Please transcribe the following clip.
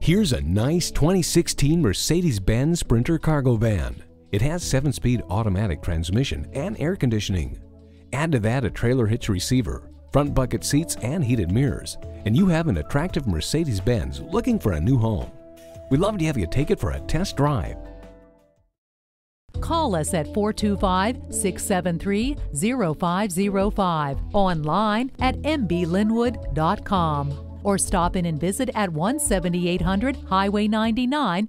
Here's a nice 2016 Mercedes-Benz Sprinter cargo van. It has 7-speed automatic transmission and air conditioning. Add to that a trailer hitch receiver, front bucket seats and heated mirrors, and you have an attractive Mercedes-Benz looking for a new home. We'd love to have you take it for a test drive. Call us at 425-673-0505, online at mblynwood.com, or stop in and visit at 17800 Highway 99